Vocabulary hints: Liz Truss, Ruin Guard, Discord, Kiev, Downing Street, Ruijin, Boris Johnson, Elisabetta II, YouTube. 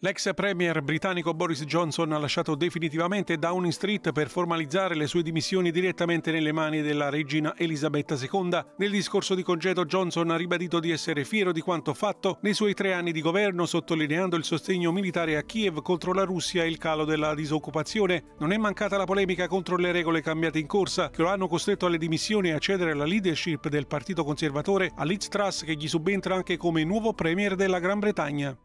L'ex premier britannico Boris Johnson ha lasciato definitivamente Downing Street per formalizzare le sue dimissioni direttamente nelle mani della regina Elisabetta II. Nel discorso di congedo Johnson ha ribadito di essere fiero di quanto fatto nei suoi 3 anni di governo, sottolineando il sostegno militare a Kiev contro la Russia e il calo della disoccupazione. Non è mancata la polemica contro le regole cambiate in corsa, che lo hanno costretto alle dimissioni e a cedere alla leadership del partito conservatore a Liz Truss, che gli subentra anche come nuovo premier della Gran Bretagna.